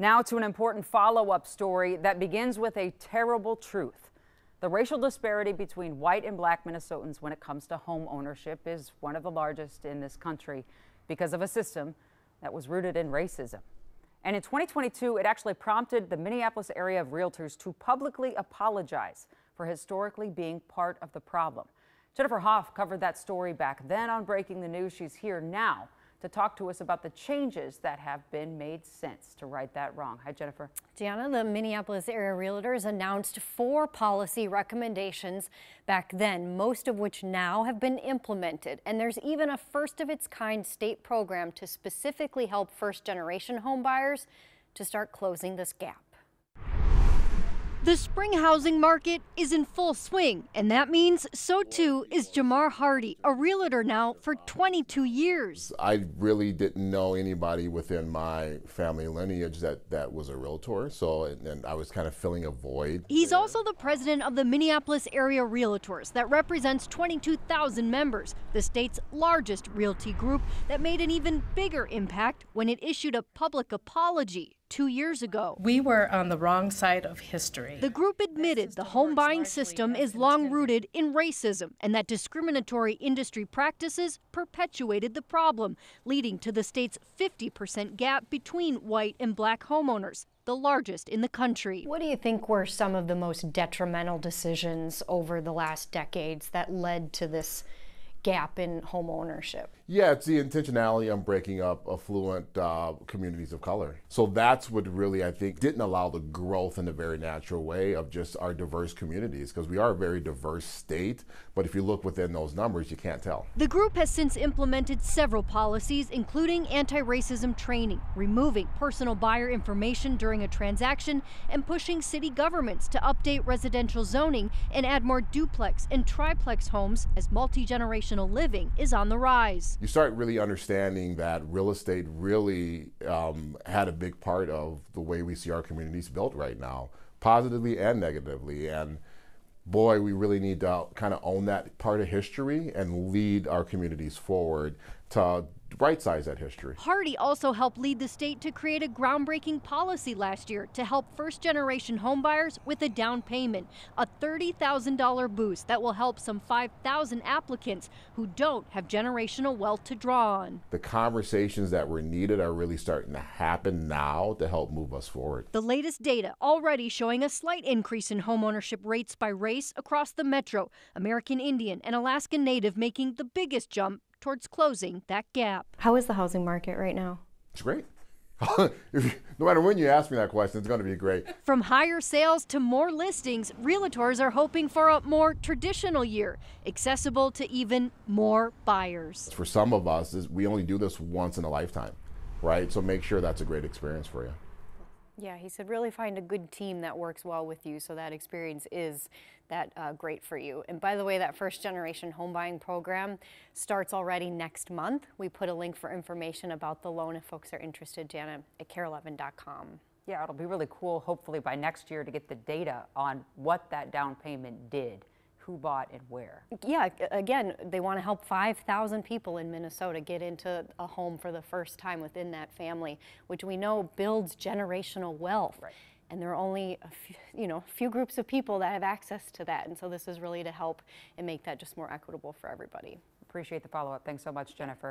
Now to an important follow-up story that begins with a terrible truth. The racial disparity between white and black Minnesotans when it comes to home ownership is one of the largest in this country because of a system that was rooted in racism. And in 2022, it actually prompted the Minneapolis Area Realtors to publicly apologize for historically being part of the problem. Jennifer Hoff covered that story back then on Breaking the News. She's here now to talk to us about the changes that have been made since to right that wrong. Hi, Jennifer. Gianna, the Minneapolis Area Realtors announced 4 policy recommendations back then, most of which now have been implemented. And there's even a first-of-its-kind state program to specifically help first-generation homebuyers to start closing this gap. The spring housing market is in full swing, and that means so too is Jamar Hardy, a realtor now for 22 years. I really didn't know anybody within my family lineage that was a realtor, so and I was kind of filling a void. He's also the president of the Minneapolis Area Realtors that represents 22,000 members, the state's largest realty group that made an even bigger impact when it issued a public apology 2 years ago. We were on the wrong side of history. The group admitted the home buying system is long rooted in racism and that discriminatory industry practices perpetuated the problem, leading to the state's 50% gap between white and black homeowners, the largest in the country. What do you think were some of the most detrimental decisions over the last decades that led to this gap in home ownership? Yeah, it's the intentionality on breaking up affluent communities of color. So that's what really, I think, didn't allow the growth in a very natural way of just our diverse communities, because we are a very diverse state, but if you look within those numbers, you can't tell. The group has since implemented several policies, including anti-racism training, removing personal buyer information during a transaction, and pushing city governments to update residential zoning and add more duplex and triplex homes as multi-generational living is on the rise. You start really understanding that real estate really had a big part of the way we see our communities built right now, positively and negatively. And boy, we really need to kind of own that part of history and lead our communities forward to right-size that history. Hardy also helped lead the state to create a groundbreaking policy last year to help first-generation homebuyers with a down payment, a $30,000 boost that will help some 5,000 applicants who don't have generational wealth to draw on. The conversations that were needed are really starting to happen now to help move us forward. The latest data already showing a slight increase in homeownership rates by race across the metro, American Indian and Alaska Native making the biggest jump towards closing that gap. How is the housing market right now? It's great. No matter when you ask me that question, it's going to be great. From higher sales to more listings, realtors are hoping for a more traditional year, accessible to even more buyers. For some of us, we only do this once in a lifetime, right? So make sure that's a great experience for you. Yeah, he said really find a good team that works well with you so that experience is that great for you. And by the way, that first generation home buying program starts already next month. We put a link for information about the loan if folks are interested, Jana, at care11.com. Yeah, it'll be really cool, hopefully by next year, to get the data on what that down payment did, who bought and where. Yeah, again, they want to help 5,000 people in Minnesota get into a home for the first time within that family, which we know builds generational wealth. Right. And there are only a few, few groups of people that have access to that. And so this is really to help and make that just more equitable for everybody. Appreciate the follow-up. Thanks so much, Jennifer.